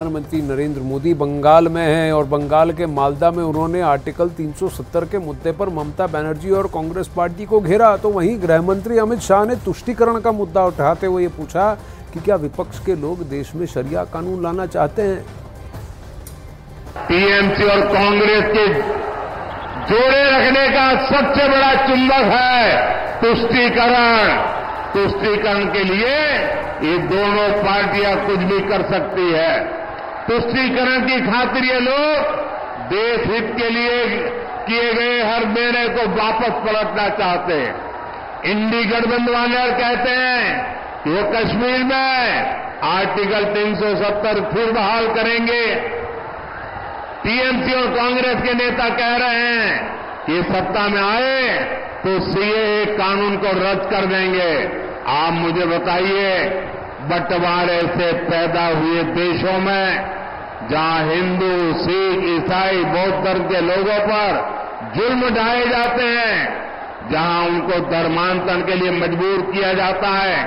प्रधानमंत्री नरेंद्र मोदी बंगाल में हैं और बंगाल के मालदा में उन्होंने आर्टिकल 370 के मुद्दे पर ममता बनर्जी और कांग्रेस पार्टी को घेरा। तो वहीं गृह मंत्री अमित शाह ने तुष्टीकरण का मुद्दा उठाते हुए पूछा कि क्या विपक्ष के लोग देश में शरिया कानून लाना चाहते हैं। टीएमसी और कांग्रेस के जोड़े रखने का सबसे बड़ा चुंबक है तुष्टीकरण के लिए ये दोनों पार्टियां कुछ भी कर सकती है। तुष्टीकरण की खातिर ये लोग देश हित के लिए किए गए हर निर्णय को वापस पलटना चाहते हैं। इंडी गठबंधन वाले कहते हैं कि वो कश्मीर में आर्टिकल 370 फिर बहाल करेंगे। टीएमसी और कांग्रेस के नेता कह रहे हैं कि सत्ता में आए तो सीएए कानून को रद्द कर देंगे। आप मुझे बताइए, बंटवारे से पैदा हुए देशों में जहां हिंदू, सिख, ईसाई, बौद्ध धर्म के लोगों पर जुल्म ढाए जाते हैं, जहां उनको धर्मांतरण के लिए मजबूर किया जाता है,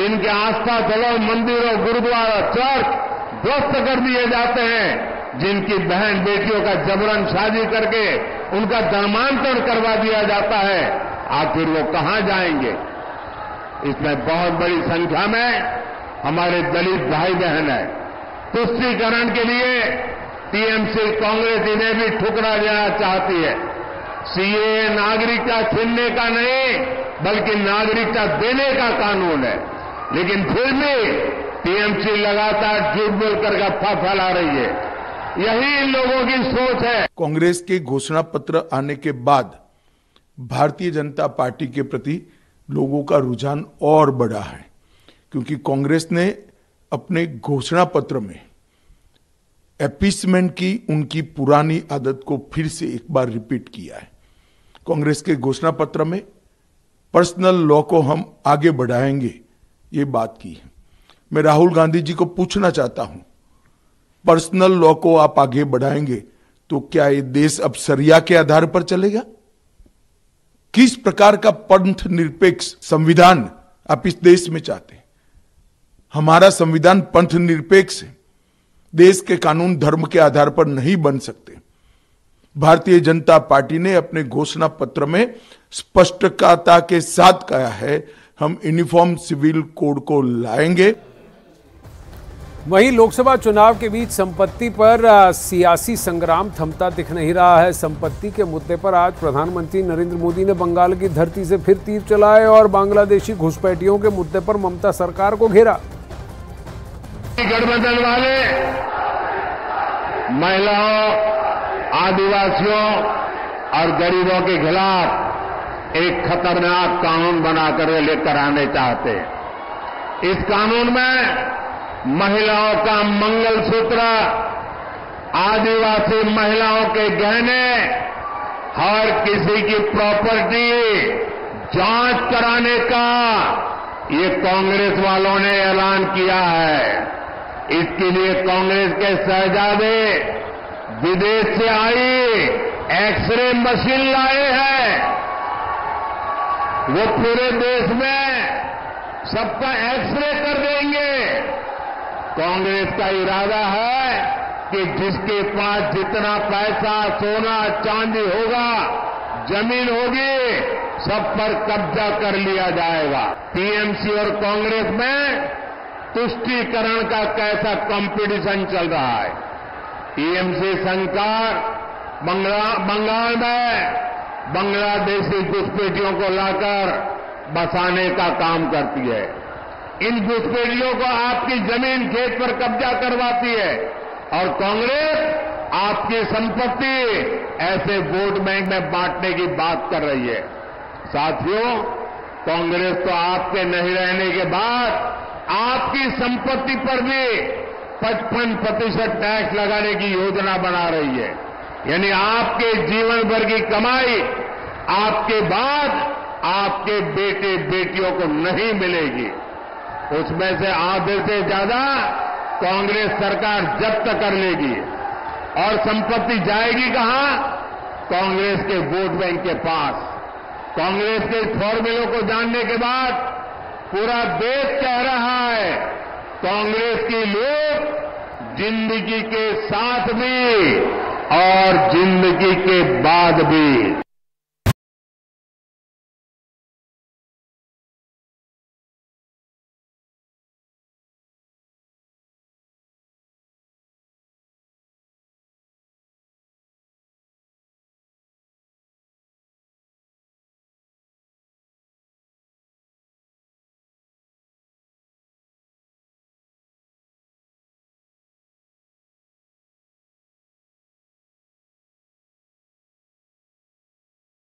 जिनके आस्था स्थलों, मंदिरों, गुरुद्वारा, चर्च ध्वस्त कर दिए जाते हैं, जिनकी बहन बेटियों का जबरन शादी करके उनका धर्मांतरण करवा दिया जाता है, आखिर वो कहां जाएंगे। इसमें बहुत बड़ी संख्या में हमारे दलित भाई बहन हैं। तुष्टीकरण के लिए टीएमसी कांग्रेस इन्हें भी ठुकरा देना चाहती है। सीएए नागरिकता छीनने का नहीं बल्कि नागरिकता देने का कानून है, लेकिन फिर भी टीएमसी लगातार झूठ बोलकर गफ्फा फैला रही है। यही इन लोगों की सोच है। कांग्रेस के घोषणा पत्र आने के बाद भारतीय जनता पार्टी के प्रति लोगों का रुझान और बढ़ा है, क्योंकि कांग्रेस ने अपने घोषणा पत्र में एपीसमेंट की उनकी पुरानी आदत को फिर से एक बार रिपीट किया है। कांग्रेस के घोषणा पत्र में पर्सनल लॉ को हम आगे बढ़ाएंगे, ये बात की है। मैं राहुल गांधी जी को पूछना चाहता हूं, पर्सनल लॉ को आप आगे बढ़ाएंगे तो क्या ये देश अब शरिया के आधार पर चलेगा? किस प्रकार का पंथ निरपेक्ष संविधान आप इस देश में चाहते हैं? हमारा संविधान पंथ निरपेक्ष है। देश के कानून धर्म के आधार पर नहीं बन सकते। भारतीय जनता पार्टी ने अपने घोषणा पत्र में स्पष्टता के साथ कहा है, हम यूनिफॉर्म सिविल कोड को लाएंगे। वहीं लोकसभा चुनाव के बीच संपत्ति पर सियासी संग्राम थमता दिख नहीं रहा है। संपत्ति के मुद्दे पर आज प्रधानमंत्री नरेंद्र मोदी ने बंगाल की धरती से फिर तीर चलाए और बांग्लादेशी घुसपैठियों के मुद्दे पर ममता सरकार को घेरा। गठबंधन वाले महिलाओं, आदिवासियों और गरीबों के खिलाफ एक खतरनाक कानून बनाकर लेकर आने चाहते हैं। इस कानून में महिलाओं का मंगलसूत्र, आदिवासी महिलाओं के गहने, हर किसी की प्रॉपर्टी जांच कराने का ये कांग्रेस वालों ने ऐलान किया है। इसके लिए कांग्रेस के शहजादे विदेश से आई एक्सरे मशीन लाए हैं। वो पूरे देश में सबका एक्सरे कर देंगे। कांग्रेस का इरादा है कि जिसके पास जितना पैसा, सोना, चांदी होगा, जमीन होगी, सब पर कब्जा कर लिया जाएगा। टीएमसी और कांग्रेस में तुष्टीकरण का कैसा कंपटीशन चल रहा है। टीएमसी सरकार बंगाल में बांग्लादेशी घुसपैठियों को लाकर बसाने का काम करती है। इन घुसपैठियों को आपकी जमीन, खेत पर कब्जा करवाती है और कांग्रेस आपकी संपत्ति ऐसे वोट बैंक में बांटने की बात कर रही है। साथियों, कांग्रेस तो आपके नहीं रहने के बाद आपकी संपत्ति पर भी 55% टैक्स लगाने की योजना बना रही है। यानी आपके जीवन भर की कमाई आपके बाद आपके बेटे बेटियों को नहीं मिलेगी। उसमें से आधे से ज्यादा कांग्रेस सरकार जब्त कर लेगी और संपत्ति जाएगी कहां? कांग्रेस के वोट बैंक के पास। कांग्रेस के फॉर्मूलों को जानने के बाद पूरा देश कह रहा है कांग्रेस की लूट जिंदगी के साथ भी और जिंदगी के बाद भी।